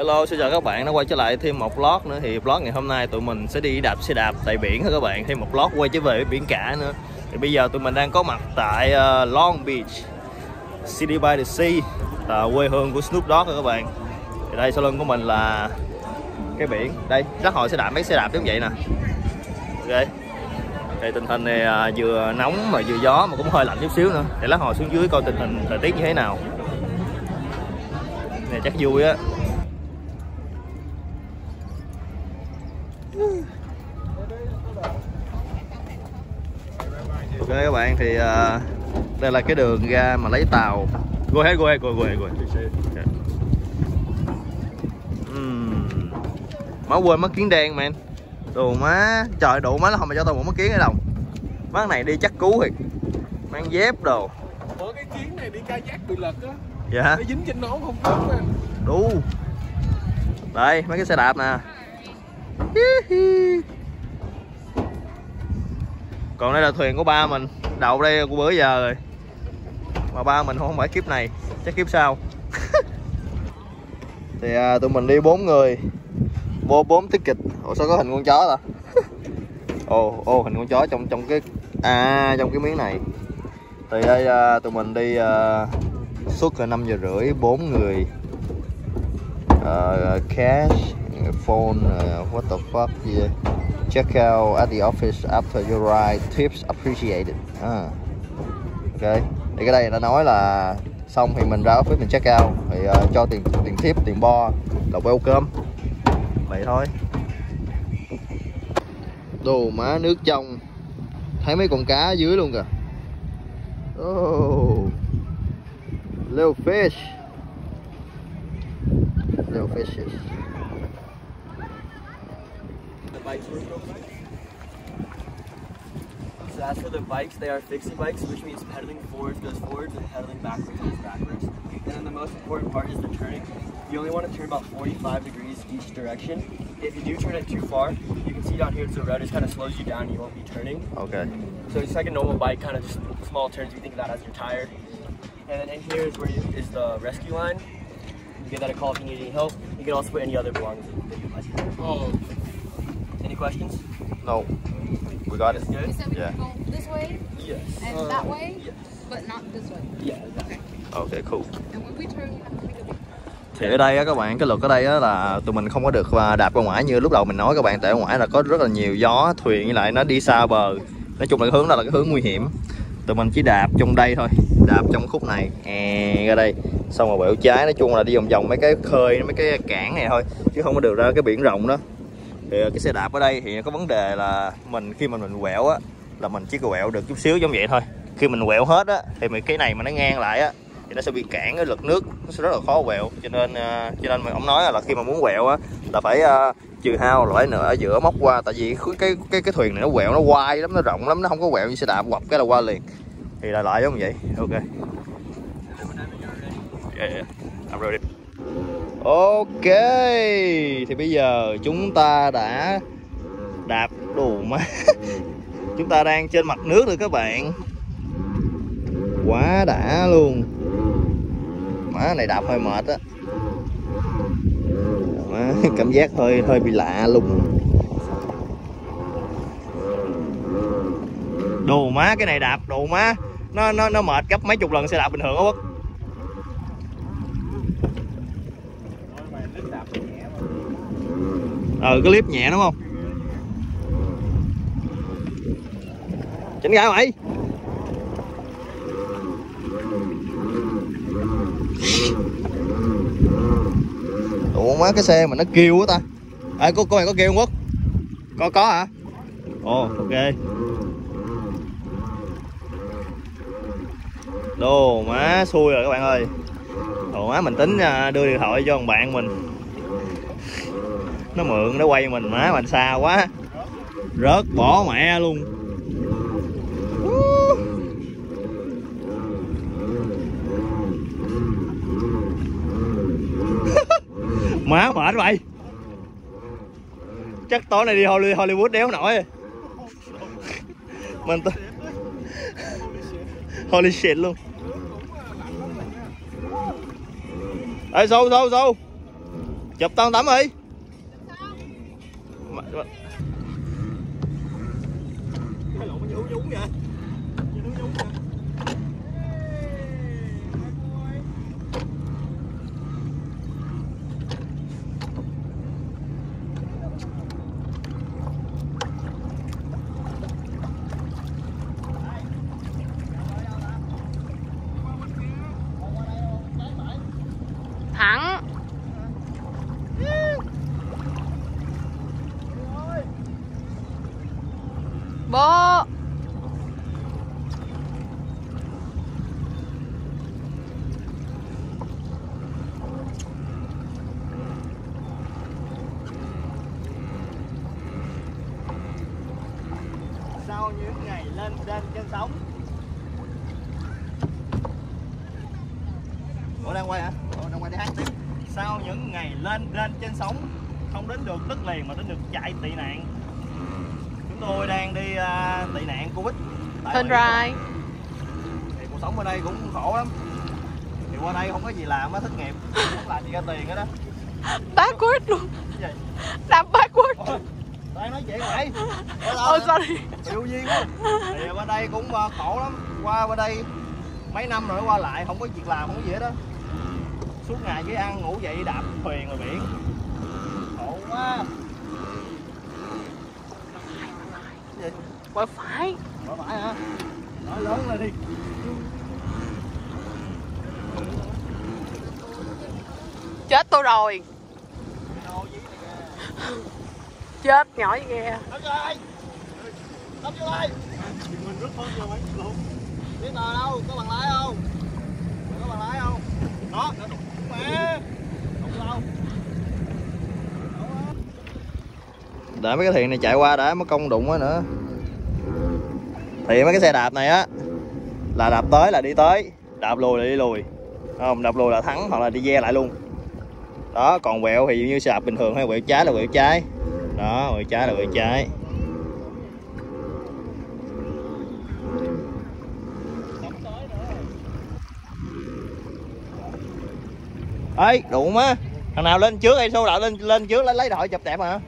Hello, xin chào các bạn đã quay trở lại thêm một vlog nữa. Thì vlog ngày hôm nay tụi mình sẽ đi đạp xe đạp tại biển thôi các bạn. Thêm một vlog quay trở về biển cả nữa. Thì bây giờ tụi mình đang có mặt tại Long Beach, City by the Sea, quê hương của Snoop Dogg rồi các bạn. Thì đây sau lưng của mình là cái biển. Đây, rất hồi sẽ đạp mấy xe đạp giống vậy nè. Ok. Thì tình hình này vừa nóng mà vừa gió mà cũng hơi lạnh chút xíu nữa. Để lát hồi xuống dưới coi tình hình thời tiết như thế nào. Này chắc vui á. Ok các bạn, thì đây là cái đường ra mà lấy tàu. Go ahead. Okay. Má quên mắt kiến đen man. Đồ má, trời đủ má là không mà cho tao một mắt kiến ở đâu. Má này đi chắc cứu thiệt. Mang dép đồ. Ủa cái kiến này đi kayak bị lật á. Dạ. Nó dính trên nó không cứu nè. Đu. Đây, mấy cái xe đạp nè. Còn đây là thuyền của ba mình. Đậu đây của bữa giờ rồi. Mà ba mình không phải kiếp này, chắc kiếp sau. Thì tụi mình đi 4 người. Vô 4 ticket. Ủa sao có hình con chó ta? Ồ, hình con chó trong cái trong cái miếng này. Thì đây tụi mình đi suốt là 5 giờ rưỡi, 4 người. Cash, phone, what the fuck yeah. Check out at the office after your ride. Tips appreciated. Ok. Thì cái đây đã nói là xong thì mình ra office mình check out thì cho tiền tip, tiền bo là welcome. Vậy thôi. Đồ má nước trong. Thấy mấy con cá dưới luôn kìa. Oh. Little fishes. So as for the bikes, they are fixie bikes, which means pedaling forwards goes forwards and pedaling backwards goes backwards. And then the most important part is the turning. You only want to turn about 45 degrees each direction. If you do turn it too far, you can see down here it's the red, it kind of slows you down and you won't be turning. Okay. So it's like a normal bike, kind of just small turns, you think of that as your tire. And then in here is where is the rescue line. You give that a call if you need any help. You can also put any other belongings that you like. Oh. Any questions? No. We got it. Good? So we can go this way? Yes. And that way? Yes. But not this way? Yeah, exactly. Okay, cool. And when we turn, you have to make a big. Thì ở đây á, các bạn, cái luật ở đây á, là tụi mình không có được đạp ra ngoài như lúc đầu mình nói các bạn. Tại ở ngoài là có rất là nhiều gió, thuyền với lại nó đi xa bờ. Nói chung là cái hướng đó là cái hướng nguy hiểm. Tụi mình chỉ đạp trong đây thôi, đạp trong khúc này ra đây xong rồi bẻo trái. Nói chung là đi vòng vòng mấy cái khơi, mấy cái cảng này thôi, chứ không có được ra cái biển rộng đó. Thì cái xe đạp ở đây thì có vấn đề là mình khi mà mình quẹo á là mình chỉ quẹo được chút xíu giống vậy thôi. Khi mình quẹo hết á thì mình cái này mà nó ngang lại á thì nó sẽ bị cản cái lực nước, nó sẽ rất là khó quẹo. Cho nên ông nói là khi mà muốn quẹo á là phải trừ hao loại nữa ở giữa móc qua. Tại vì cái thuyền này nó quẹo nó quay lắm, nó rộng lắm, nó không có quẹo như xe đạp quặp cái là qua liền. Thì là lại giống vậy. Ok. Yeah, I'm ready. Ok, thì bây giờ chúng ta đã đạp đồ má. Chúng ta đang trên mặt nước rồi các bạn. Quá đã luôn. Má này đạp hơi mệt á. Má cảm giác hơi bị lạ luôn. Đồ má cái này đạp đồ má nó mệt gấp mấy chục lần xe đạp bình thường á Quốc. Cái clip nhẹ đúng không? Chỉnh ra mày. Ủa má cái xe mà nó kêu quá ta. Ê cô mày có kêu không Quốc? Có hả? Ồ ok. Đồ má xui rồi các bạn ơi. Đồ má mình tính đưa điện thoại cho thằng bạn mình. Nó mượn nó quay mình má mình xa quá. Rớt bỏ mẹ luôn. Má mệt vậy. Chắc tối nay đi Hollywood đéo nổi. Mình holy shit luôn. Ê sâu. Chụp tao tắm đi. Thắng. Bố. Sau những ngày lên trên chân sóng. Ủa đang quay hả? Sau những ngày lên trên sóng, không đến được đất liền mà đến được chạy tị nạn. Chúng tôi đang đi tị nạn Covid. Hên rai. Thì cuộc sống ở đây cũng khổ lắm. Thì qua đây không có gì làm á, thất nghiệp, không làm gì ra tiền hết đó. Backward luôn. Cái gì? Làm backward. Ôi, đang nói chuyện vậy. Ôi sorry. Điều duyên quá. Thì qua đây cũng khổ lắm. Qua đây mấy năm rồi qua lại không có việc làm, không có gì hết đó. Suốt ngày cứ ăn ngủ dậy đạp thuyền ngoài biển. Khổ quá. Quay phải. Quay phải hả? Nói lớn lên đi. Chết tôi rồi. Chết nhỏ vậy kìa. Đắp vô đây. Mình rất hơn rồi mấy luôn. Biết tờ đâu, có bằng lái không? Có bằng lái không? Đó, nó để mấy cái thuyền này chạy qua đã mới công đụng á nữa. Thì mấy cái xe đạp này á là đạp tới là đi tới, đạp lùi là đi lùi, không đạp lùi là thắng hoặc là đi ve lại luôn. Đó, còn quẹo thì như xe đạp bình thường hay quẹo trái là quẹo trái. Đó, quẹo trái là quẹo trái. Ê, đụng á. Thằng nào lên trước hay xô đạo lên trước lấy đội chụp đẹp hả?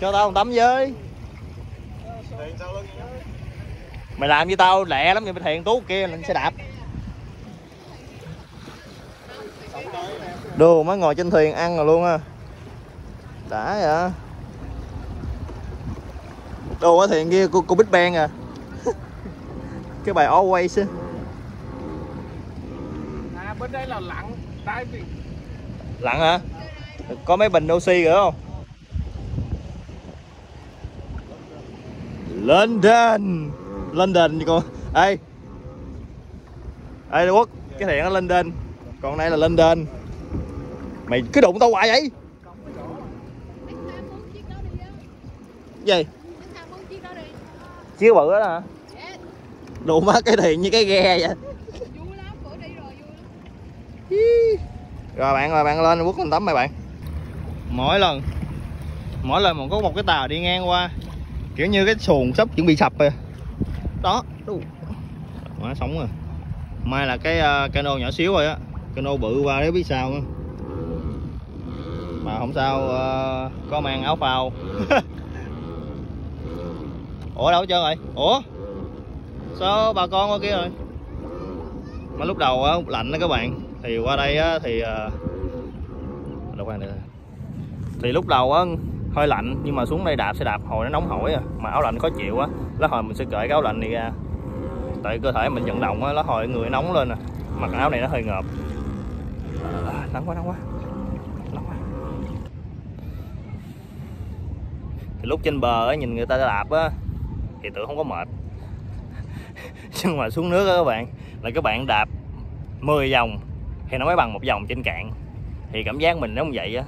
Cho tao một tấm với. Mày làm với tao lẹ lắm, mày thiền tú kia lên xe đạp. Đồ mới ngồi trên thuyền ăn rồi luôn á. Đã vậy. Đồ ở thuyền kia cô Big Bang à. Cái bài Always á. Bên đây là lặn, lặn hả? Có mấy bình oxy nữa không? London, London gì con? Ê, ê Quốc, cái thuyền nó London, còn đây là London. Mày cứ đụng tao hoài vậy? Gì? Chiếu bự đó hả? Đụng má cái thuyền như cái ghe vậy. Rồi bạn lên Quốc lên tắm mày bạn. Mỗi lần mà có một cái tàu đi ngang qua kiểu như cái xuồng sắp chuẩn bị sập rồi. Đó, quá sống rồi. May là cái cano nhỏ xíu rồi á, cano bự qua đấy biết sao nữa. Mà không sao, có mang áo phao. Ủa đâu hết trơn rồi? Ủa? Sao bà con qua kia rồi? Mà lúc đầu á lạnh đó các bạn. Thì qua đây á, thì lúc đầu á hơi lạnh nhưng mà xuống đây đạp xe đạp hồi nó nóng hổi à, mà áo lạnh khó chịu á, lá hồi mình sẽ cởi cái áo lạnh này ra, tại cơ thể mình vận động á, lá hồi người nóng lên à, mặc áo này nó hơi ngợp. À, nóng quá. Thì lúc trên bờ á nhìn người ta đạp á thì tưởng không có mệt, nhưng mà xuống nước á các bạn là các bạn đạp 10 vòng thì nó mới bằng một vòng trên cạn. Thì cảm giác mình nó không vậy á,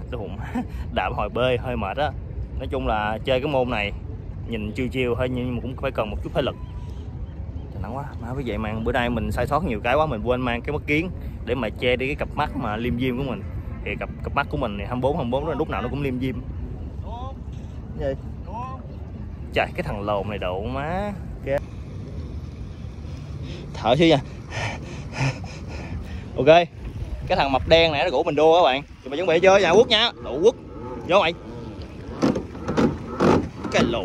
đạp hồi bơi hơi mệt á. Nói chung là chơi cái môn này nhìn chiêu chiêu hơi nhưng mà cũng phải cần một chút thể lực. Trời nắng quá. Mà với vậy mà bữa nay mình sai sót nhiều cái quá, mình quên mang cái mắt kiến để mà che đi cái cặp mắt mà liêm diêm của mình. Thì cặp mắt của mình thì 24 lúc nào nó cũng liêm diêm. Gì? Trời cái thằng lồn này độ má. Okay. Thở xíu nha. Ok. Cái thằng mập đen này nó rủ mình đua các bạn. Tụi mình chuẩn bị chơi nhà quốc nha. Đụ quốc. Vô mày. Cái lù.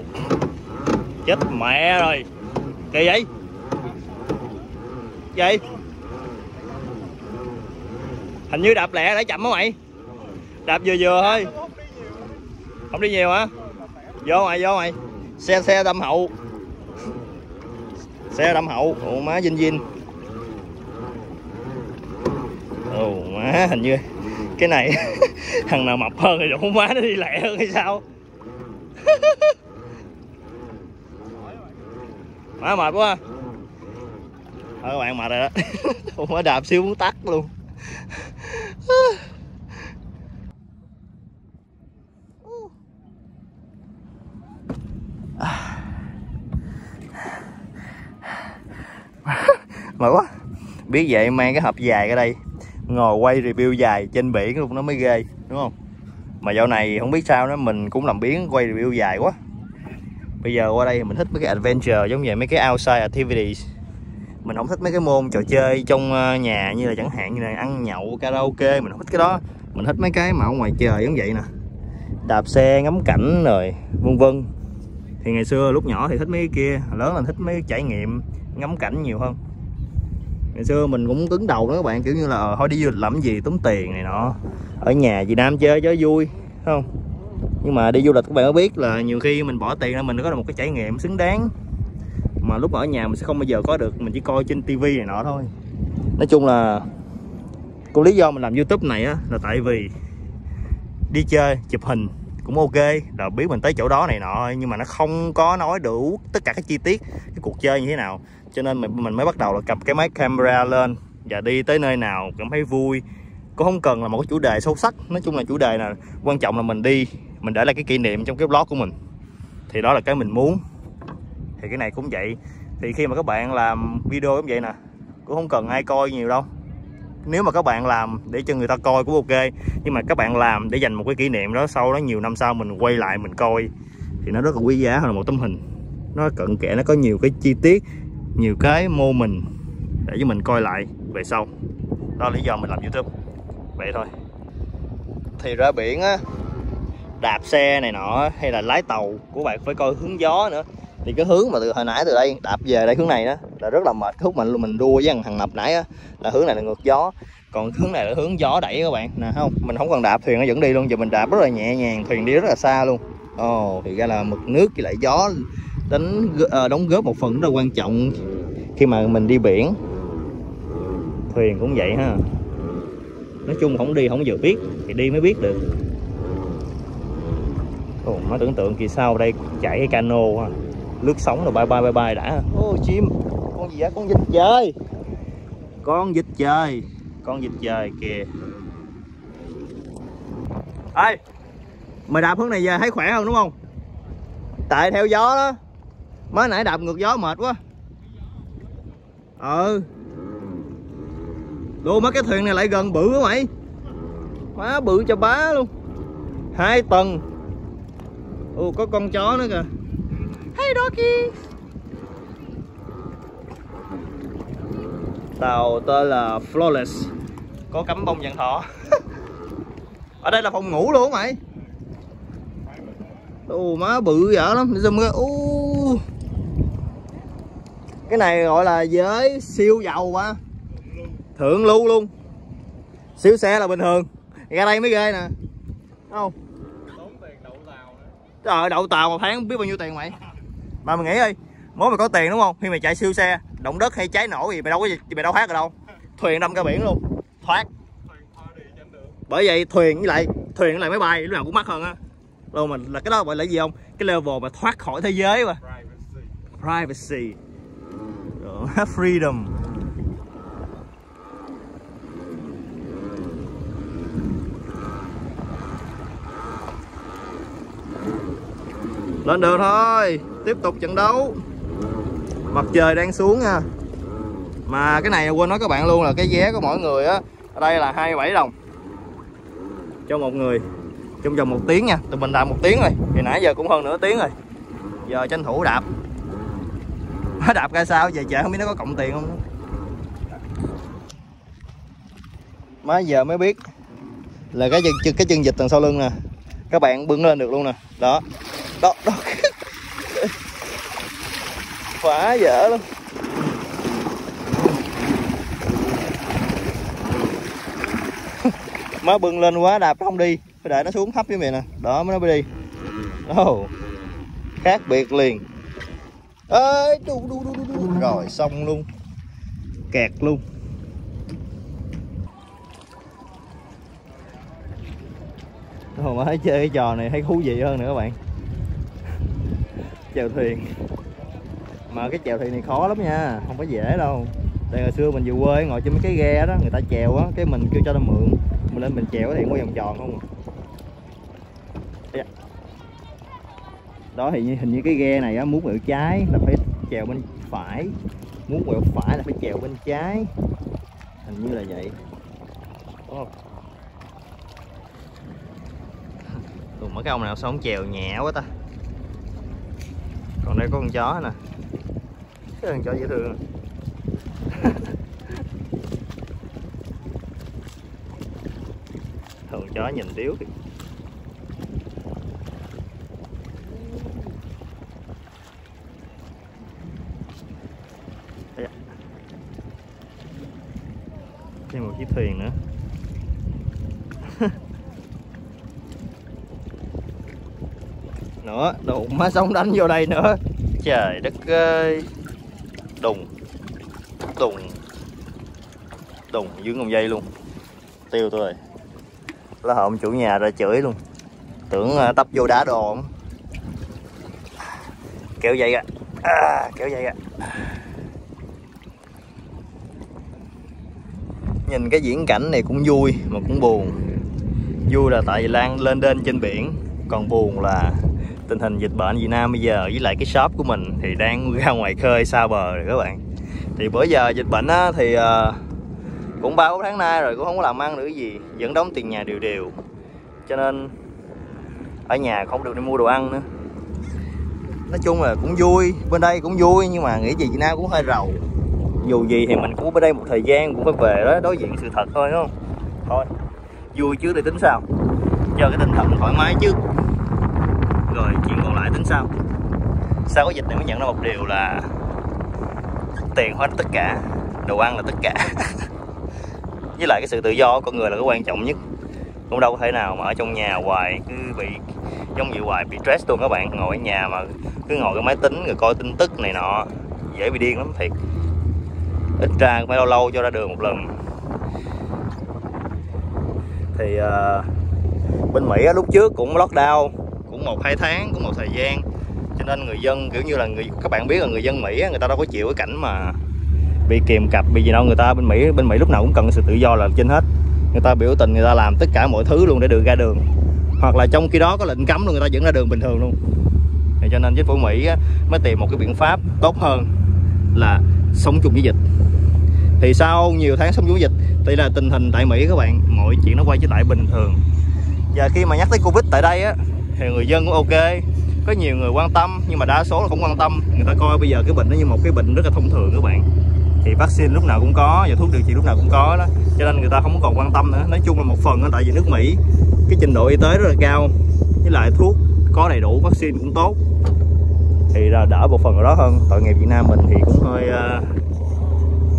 Chết mẹ rồi. Kỳ vậy? Gì? Hình như đạp lẹ để chậm á mày. Đạp vừa vừa thôi. Không đi nhiều hả? Vô mày, vô mày. Xe đâm hậu. Xe đâm hậu. Ồ má vinh vinh. Ồ má hình như cái này thằng nào mập hơn thì đủ má nó đi lẹ hơn hay sao. Má mệt quá. Thôi các bạn mệt rồi đó. Ồ má đạp xíu muốn tắt luôn. Mệt quá. Biết vậy mang cái hộp dài ở đây ngồi quay review dài trên biển luôn nó mới ghê đúng không. Mà dạo này không biết sao đó mình cũng làm biếng quay review dài quá. Bây giờ qua đây mình thích mấy cái adventure giống vậy, mấy cái outside activities. Mình không thích mấy cái môn trò chơi trong nhà như là chẳng hạn như là ăn nhậu karaoke, mình không thích cái đó. Mình thích mấy cái mà ở ngoài trời giống vậy nè, đạp xe ngắm cảnh rồi vân vân. Thì ngày xưa lúc nhỏ thì thích mấy cái kia, lớn là thích mấy cái trải nghiệm ngắm cảnh nhiều hơn. Ngày xưa mình cũng cứng đầu đó các bạn, kiểu như là thôi đi du lịch làm gì tốn tiền này nọ, ở nhà Việt Nam chơi cho vui không. Nhưng mà đi du lịch các bạn có biết là nhiều khi mình bỏ tiền ra mình có được một cái trải nghiệm xứng đáng mà lúc ở nhà mình sẽ không bao giờ có được, mình chỉ coi trên tivi này nọ thôi. Nói chung là cái lý do mình làm YouTube này á là tại vì đi chơi chụp hình cũng ok, là biết mình tới chỗ đó này nọ, nhưng mà nó không có nói đủ tất cả các chi tiết cái cuộc chơi như thế nào, cho nên mình mới bắt đầu là cầm cái máy camera lên và đi tới nơi nào cảm thấy vui, cũng không cần là một cái chủ đề sâu sắc. Nói chung là chủ đề là quan trọng là mình đi, mình để lại cái kỷ niệm trong cái vlog của mình, thì đó là cái mình muốn. Thì cái này cũng vậy, thì khi mà các bạn làm video cũng vậy nè, cũng không cần ai coi nhiều đâu. Nếu mà các bạn làm để cho người ta coi cũng ok, nhưng mà các bạn làm để dành một cái kỷ niệm đó, sau đó nhiều năm sau mình quay lại mình coi thì nó rất là quý giá hơn là một tấm hình. Nó cận kẽ, nó có nhiều cái chi tiết, nhiều cái mô mình để cho mình coi lại về sau. Đó là lý do mình làm YouTube vậy thôi. Thì ra biển á, đạp xe này nọ hay là lái tàu của bạn phải coi hướng gió nữa. Thì cái hướng mà từ hồi nãy từ đây đạp về đây hướng này đó là rất là mệt. Cái lúc mình đua với thằng mập nãy đó, là hướng này là ngược gió, còn hướng này là hướng gió đẩy các bạn nè, thấy không? Mình không cần đạp thuyền nó vẫn đi luôn, giờ mình đạp rất là nhẹ nhàng, thuyền đi rất là xa luôn. Ồ, thì ra là mực nước với lại gió đóng góp một phần rất là quan trọng khi mà mình đi biển. Thuyền cũng vậy ha. Nói chung không đi không vừa biết, thì đi mới biết được. Ồ, nó tưởng tượng kỳ sau đây chạy cái cano ha, lướt sóng rồi bye bye đã. Ô chim, con gì vậy? Con vịt trời. Con vịt trời. Con vịt trời kìa. Ê, mày đạp hướng này về thấy khỏe hơn đúng không? Tại theo gió đó. Mới nãy đạp ngược gió mệt quá. Ừ. Đua mấy cái thuyền này lại gần bự quá mày. Má bự cho bá luôn. 2 tầng. Ồ có con chó nữa kìa. Hey Rocky. Tàu tên là Flawless, có cắm bông vàng thọ. Ở đây là phòng ngủ luôn mày. Ồ má bự dở lắm. Để zoom ra. Cái này gọi là giới siêu giàu quá. Thượng lưu luôn. Xíu xe là bình thường. Ra đây mới ghê nè. Đúng không? Tốn tiền đậu tàu nữa. Trời ơi, đậu tàu một tháng biết bao nhiêu tiền mày. Mà mày nghĩ đi, mỗi mày có tiền đúng không? Khi mày chạy siêu xe, động đất hay cháy nổ gì mày đâu thoát được đâu. Thuyền đâm ra biển luôn. Thoát. Bởi vậy thuyền với lại máy bay lúc nào cũng mắc hơn á. Luôn mình là cái đó gọi là gì không? Cái level mà thoát khỏi thế giới mà. Privacy. Freedom. Lên đường thôi, tiếp tục trận đấu. Mặt trời đang xuống nha. Mà cái này quên nói các bạn luôn là cái vé của mỗi người á, ở đây là 27 đồng cho một người trong vòng 1 tiếng nha. Tụi mình đạp 1 tiếng rồi, thì nãy giờ cũng hơn nửa tiếng rồi, giờ tranh thủ đạp. Má đạp ra sao về chợ không biết nó có cộng tiền không. Má giờ mới biết là cái chân vịt đằng sau lưng nè, các bạn bưng lên được luôn nè. Đó, đó, đó. Quá dở luôn. Má bưng lên quá đạp nó không đi, phải để nó xuống thấp với mày nè. Đó mới nó mới đi. Oh, khác biệt liền. Ê, đu. Rồi xong luôn, kẹt luôn. Rồi mà thấy chơi cái trò này thấy thú vị hơn nữa các bạn. Chèo thuyền. Mà cái chèo thuyền này khó lắm nha, không có dễ đâu. Tại hồi xưa mình về quê ngồi trên mấy cái ghe đó, người ta chèo á, cái mình kêu cho nó mượn, mình lên mình chèo thì quay vòng tròn không. Đó thì hình như cái ghe này á, muốn quẹo trái là phải chèo bên phải, muốn quẹo phải là phải chèo bên trái, hình như là vậy đúng không? Tụi mấy cái ông nào sao không chèo nhẹ quá ta. Còn đây có con chó nè, cái con chó dễ thương. Thường chó nhìn điếu kìa. Thêm một chiếc thuyền nữa. Nữa, đụng má sông đánh vô đây nữa. Trời đất ơi. Đùng. Đùng. Đùng dưới con dây luôn. Tiêu tôi rồi. Là hồn chủ nhà ra chửi luôn. Tưởng tấp vô đá đồ. Kéo dây ra. À, kéo dây ra. Nhìn cái diễn cảnh này cũng vui mà cũng buồn. Vui là tại vì Lan lên đên trên biển, còn buồn là tình hình dịch bệnh Việt Nam bây giờ, với lại cái shop của mình thì đang ra ngoài khơi xa bờ rồi các bạn. Thì bữa giờ dịch bệnh á, thì cũng 3-4 tháng nay rồi cũng không có làm ăn được cái gì, vẫn đóng tiền nhà đều đều, cho nên ở nhà không được đi mua đồ ăn nữa. Nói chung là cũng vui, bên đây cũng vui, nhưng mà nghĩ gì Việt Nam cũng hơi rầu. Dù gì thì mình cũng ở đây một thời gian cũng phải về đó, đối diện sự thật thôi đúng không? Thôi, vui chứ để tính sao. Giờ cái tinh thần thoải mái chứ, rồi chuyện còn lại tính sao. Sau cái dịch này mới nhận ra một điều là tiền hết tất cả, đồ ăn là tất cả. Với lại cái sự tự do của con người là cái quan trọng nhất. Cũng đâu có thể nào mà ở trong nhà hoài, cứ bị trong vậy hoài, bị stress luôn các bạn. Ngồi ở nhà mà cứ ngồi cái máy tính rồi coi tin tức này nọ, dễ bị điên lắm thiệt. Ít ra phải lâu lâu cho ra đường một lần. Thì bên Mỹ lúc trước cũng lockdown cũng 1-2 tháng, cũng một thời gian, cho nên người dân kiểu như là các bạn biết là người dân Mỹ người ta đâu có chịu cái cảnh mà bị kìm cặp bị gì đâu. Người ta bên Mỹ lúc nào cũng cần sự tự do là trên hết. Người ta biểu tình, người ta làm tất cả mọi thứ luôn để được ra đường, hoặc là trong khi đó có lệnh cấm luôn người ta vẫn ra đường bình thường luôn. Thì cho nên chính phủ Mỹ mới tìm một cái biện pháp tốt hơn là sống chung với dịch. Thì sau nhiều tháng sống chung với dịch thì là tình hình tại Mỹ các bạn, mọi chuyện nó quay trở lại bình thường. Và khi mà nhắc tới Covid tại đây á, thì người dân cũng ok, có nhiều người quan tâm, nhưng mà đa số là không quan tâm. Người ta coi bây giờ cái bệnh nó như một cái bệnh rất là thông thường các bạn. Thì vaccine lúc nào cũng có và thuốc điều trị lúc nào cũng có đó, cho nên người ta không còn quan tâm nữa. Nói chung là một phần đó, tại vì nước Mỹ cái trình độ y tế rất là cao, với lại thuốc có đầy đủ, vaccine cũng tốt, thì là đỡ một phần ở đó hơn. Tội nghiệp Việt Nam mình thì cũng hơi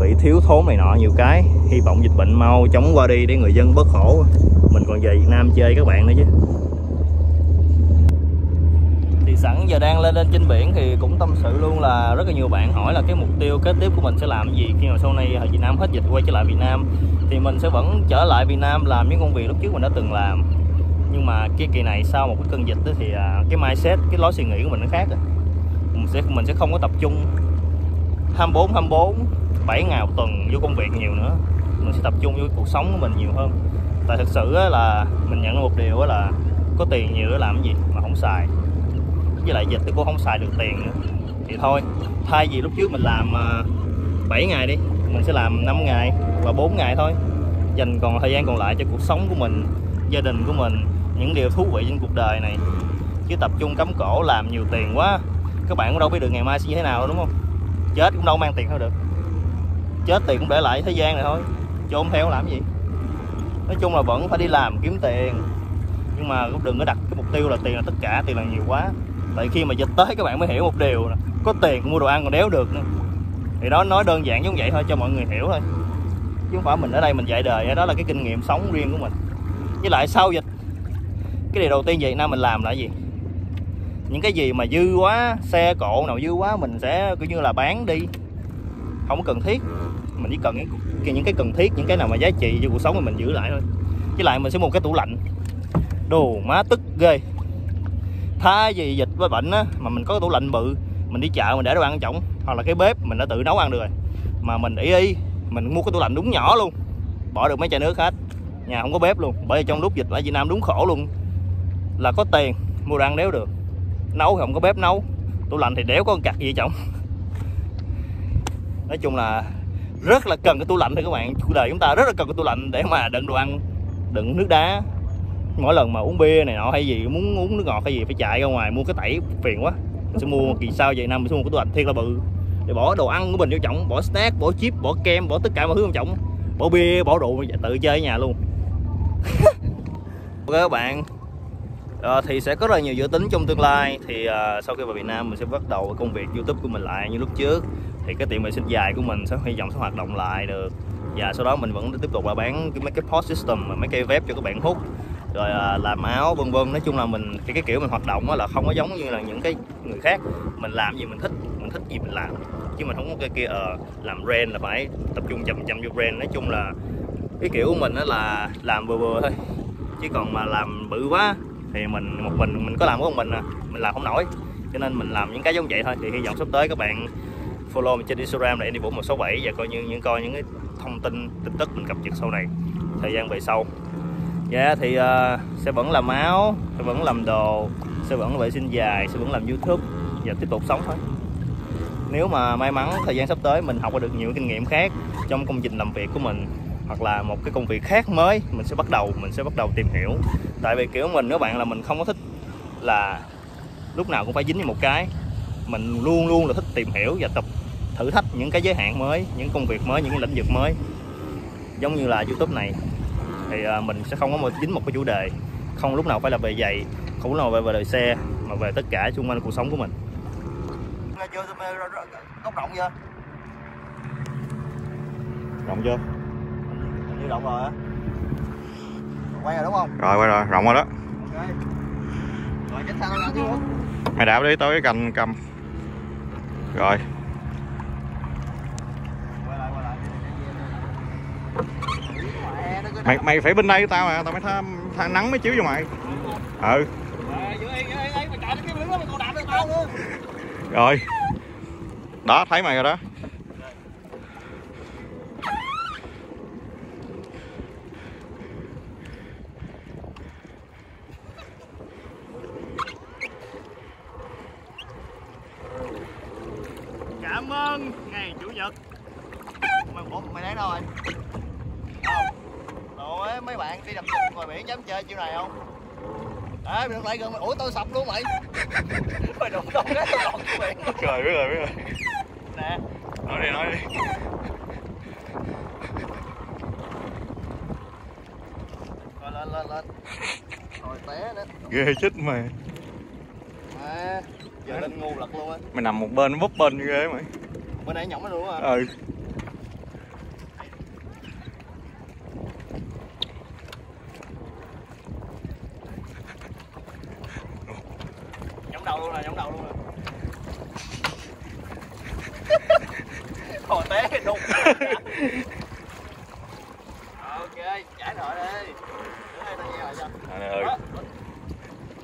bị thiếu thốn này nọ nhiều cái. Hy vọng dịch bệnh mau chóng qua đi để người dân bớt khổ, mình còn về Việt Nam chơi các bạn nữa chứ. Thì sẵn giờ đang lên trên biển thì cũng tâm sự luôn là rất là nhiều bạn hỏi là cái mục tiêu kế tiếp của mình sẽ làm gì khi mà sau này ở Việt Nam hết dịch quay trở lại Việt Nam. Thì mình sẽ vẫn trở lại Việt Nam làm những công việc lúc trước mình đã từng làm, nhưng mà cái kỳ này sau một cái cơn dịch đó, thì cái mindset, cái lối suy nghĩ của mình nó khác rồi. Mình sẽ không có tập trung 7 ngày một tuần vô công việc nhiều nữa. Mình sẽ tập trung vô cuộc sống của mình nhiều hơn. Tại thực sự là mình nhận một điều là có tiền nhiều để làm cái gì mà không xài, với lại dịch thì cũng không xài được tiền nữa. Thì thôi, thay vì lúc trước mình làm 7 ngày đi, mình sẽ làm 5 ngày và 4 ngày thôi, dành còn thời gian còn lại cho cuộc sống của mình, gia đình của mình, những điều thú vị trên cuộc đời này. Chứ tập trung cắm cổ làm nhiều tiền quá, các bạn cũng đâu biết được ngày mai sẽ như thế nào đúng không? Chết cũng đâu mang tiền thôi được, chết tiền cũng để lại thế gian này thôi, chứ không theo làm gì. Nói chung là vẫn phải đi làm kiếm tiền, nhưng mà cũng đừng có đặt cái mục tiêu là tiền là tất cả, tiền là nhiều quá. Tại khi mà dịch tới các bạn mới hiểu một điều là có tiền mua đồ ăn còn đéo được nữa. Thì đó, nói đơn giản giống vậy thôi cho mọi người hiểu thôi, chứ không phải mình ở đây mình dạy đời. Đó là cái kinh nghiệm sống riêng của mình. Với lại sau dịch, cái điều đầu tiên Việt Nam mình làm là gì? Những cái gì mà dư quá, xe cộ nào dư quá mình sẽ coi như là bán đi, không cần thiết. Mình chỉ cần những cái cần thiết, những cái nào mà giá trị cho cuộc sống thì mình giữ lại thôi. Với lại mình sẽ mua một cái tủ lạnh. Đồ má tức ghê. Thay vì dịch với bệnh á, mà mình có cái tủ lạnh bự, mình đi chợ mình để đồ ăn ở trong, hoặc là cái bếp mình đã tự nấu ăn được rồi, mà mình mình mua cái tủ lạnh đúng nhỏ luôn, bỏ được mấy chai nước hết, nhà không có bếp luôn. Bởi vì trong lúc dịch ở Việt Nam đúng khổ luôn, là có tiền mua đồ ăn đéo được, nấu thì không có bếp nấu, tủ lạnh thì đéo có cặt gì chồng. Nói chung là rất là cần cái tủ lạnh thôi các bạn. Cuộc đời chúng ta rất là cần cái tủ lạnh để mà đựng đồ ăn, đựng nước đá. Mỗi lần mà uống bia này nọ hay gì, muốn uống nước ngọt hay gì phải chạy ra ngoài mua cái tẩy, phiền quá. Mình sẽ mua một kỳ sau vậy năm, mình sẽ mua cái tủ lạnh thiệt là bự để bỏ đồ ăn của mình vô trọng, bỏ snack, bỏ chip, bỏ kem, bỏ tất cả mọi thứ trong trọng, bỏ bia, bỏ rượu, tự chơi ở nhà luôn. Ok các bạn, thì sẽ có rất là nhiều dự tính trong tương lai. Thì sau khi vào Việt Nam mình sẽ bắt đầu công việc YouTube của mình lại như lúc trước. Thì cái tiệm vệ sinh dài của mình sẽ hy vọng sẽ hoạt động lại được. Và sau đó mình vẫn tiếp tục là bán mấy cái post system và mấy cái web cho các bạn hút, rồi làm áo vân vân. Nói chung là mình cái kiểu mình hoạt động là không có giống như là những cái người khác. Mình làm gì mình thích, mình thích gì mình làm, chứ mình không có cái kia làm brand là phải tập trung chậm vô brand. Nói chung là cái kiểu của mình là làm vừa vừa thôi, chứ còn mà làm bự quá thì mình một mình có làm của mình à, mình làm không nổi. Cho nên mình làm những cái giống vậy thôi. Thì hy vọng sắp tới các bạn follow mình trên Instagram là Andy Vu 167 và coi những cái thông tin tin tức mình cập nhật sau này, thời gian về sau. Thì sẽ vẫn làm áo, sẽ vẫn làm đồ, sẽ vẫn vệ sinh dài, sẽ vẫn làm YouTube và tiếp tục sống thôi. Nếu mà may mắn thời gian sắp tới mình học được nhiều kinh nghiệm khác trong công trình làm việc của mình, hoặc là một cái công việc khác mới, mình sẽ bắt đầu tìm hiểu. Tại vì kiểu mình các bạn là mình không có thích là lúc nào cũng phải dính với một cái. Mình luôn luôn là thích tìm hiểu và tập thử thách những cái giới hạn mới, những công việc mới, những cái lĩnh vực mới. Giống như là YouTube này thì mình sẽ không có dính một cái chủ đề, không lúc nào phải là về giày, không lúc nào về đời xe, mà về tất cả xung quanh cuộc sống của mình. Động chưa? Động chưa? Như động rồi á. Quay rồi đúng không? Rồi quay rồi, rộng rồi đó. Ok. Rồi chết sao chứ. Mày đạp đi tới cái cành cầm. Rồi. Quay lại. Mày phải bên đây tao mà, tao mới tha nắng mới chiếu vô mày. Ừ. Rồi. Đó, thấy mày rồi đó. Cảm ơn ngày chủ nhật. Mày thấy đâu rồi? Ủa, mấy bạn đi đập chụp ngoài biển dám chơi chiều này không? Đấy, mày lại gần mày, ủa tôi sập luôn mày. Mày đụng đâu đó, tôi đụng mày. Trời biết rồi. Nè, nói đi. Rồi lên. Rồi té nữa. Ghê chết mày. À, giờ lên ngu lật luôn á. Mày nằm một bên, bóp bên ghê mày. Bên này nhỏng nó luôn hả? Ừ. Nhỏng đầu luôn rồi. Hồi té cái đục. Ok, giải nợ đi. Rồi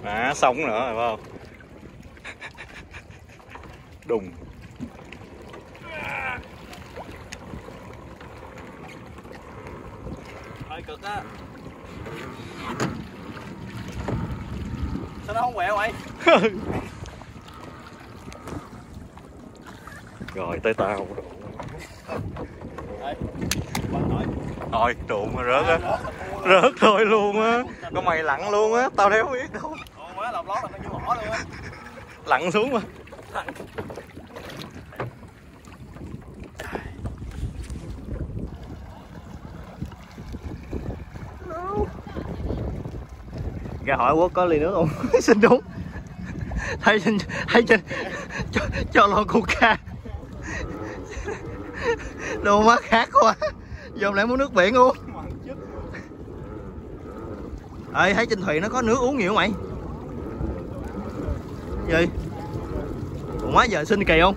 má sống nữa rồi phải không? Đùng. Hơi cực á. Sao nó không quẹo mày? Rồi tới tao. Thôi trụ mà rớt á. Rớt thôi luôn á. Có mày lặn luôn á, tao đéo biết đâu. Má lọt lót là nó như mỏ luôn á. Lặn xuống mà. Ra hỏi Quốc có ly nước không? Xin đúng. Thấy trên cho lon Coca. Đồ má khác quá. Giờ lại muốn nước biển uống. Ê, thấy trên thuyền nó có nước uống nhiều không mày? Gì? Ủa má giờ xin kỳ không?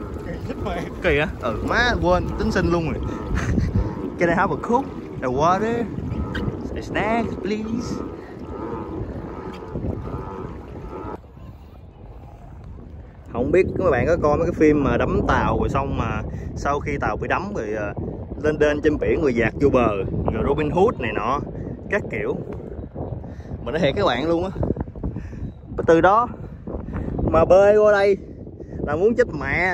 Kỳ á? Ừ má quên tính xin luôn rồi. Can I have a cook? The water? The snack please? Không biết các bạn có coi mấy cái phim mà đắm tàu rồi xong mà sau khi tàu bị đắm rồi lên đên trên biển người dạt vô bờ, rồi Robin Hood này nọ các kiểu. Mình nói thiệt các bạn luôn á, từ đó mà bơi qua đây là muốn chết mẹ.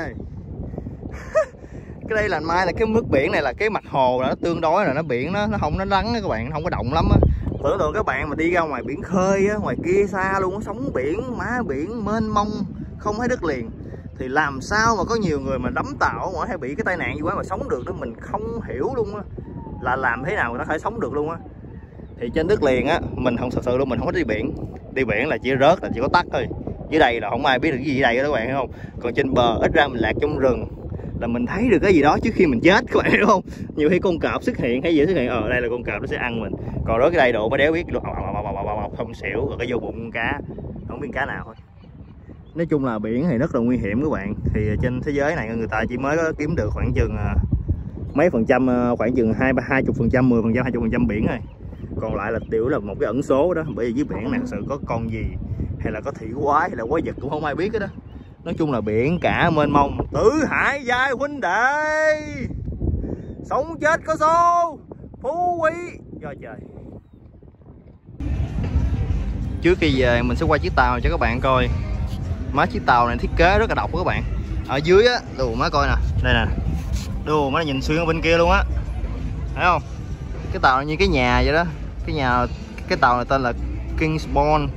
Cái đây là mai là cái mức biển này là cái mặt hồ là nó tương đối là nó biển nó không nó lắng các bạn, nó không có động lắm á. Tưởng tượng các bạn mà đi ra ngoài biển khơi á, ngoài kia xa luôn á, sóng biển má biển mênh mông không thấy đất liền thì làm sao mà có nhiều người mà đắm tàu mà hay bị cái tai nạn gì quá mà sống được đó, mình không hiểu luôn á, là làm thế nào người ta có thể sống được luôn á. Thì trên đất liền á mình không, thật sự luôn mình không có đi biển, đi biển là chỉ rớt là chỉ có tắt thôi, dưới đây là không ai biết được cái gì đây đó các bạn hiểu không. Còn trên bờ ít ra mình lạc trong rừng là mình thấy được cái gì đó trước khi mình chết các bạn hiểu không. Nhiều khi con cọp xuất hiện hay gì xuất hiện, ở đây là con cọp nó sẽ ăn mình, còn rớt cái đây độ mới đéo biết không xỉu rồi cái vô bụng con cá, không biết cá nào thôi. Nói chung là biển thì rất là nguy hiểm các bạn. Thì trên thế giới này người ta chỉ mới có kiếm được khoảng chừng mấy phần trăm, khoảng chừng 20%, 10%, 20% biển rồi. Còn lại là tiểu là một cái ẩn số đó. Bởi vì dưới biển này thực sự có con gì hay là có thủy quái hay là quái vật cũng không ai biết hết đó. Nói chung là biển cả mênh mông, tứ hải giai huynh đệ, sống chết có số, phú quý do trời. Trước khi về mình sẽ qua chiếc tàu cho các bạn coi. Má chiếc tàu này thiết kế rất là độc các bạn. Ở dưới á, đồ má coi nè, đây nè, đồ má nhìn xuyên ở bên kia luôn á, thấy không? Cái tàu này như cái nhà vậy đó. Cái nhà, cái tàu này tên là King Spawn.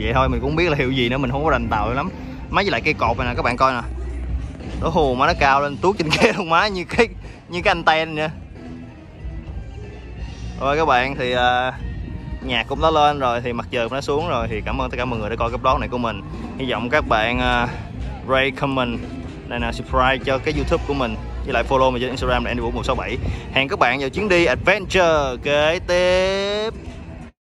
Vậy thôi mình cũng biết là hiệu gì nữa, mình không có rành tàu lắm. Má với lại cây cột này nè các bạn coi nè. Đó hồ má nó cao lên tuốt trên kia luôn má, như cái anten vậy. Rồi các bạn thì nhạc cũng đã lên rồi, thì mặt trời cũng đã xuống rồi. Thì cảm ơn tất cả mọi người đã coi cái vlog này của mình. Hy vọng các bạn rate, comment, này là subscribe cho cái YouTube của mình, với lại follow mình trên Instagram là Andy Vu 167. Hẹn các bạn vào chuyến đi adventure kế tiếp.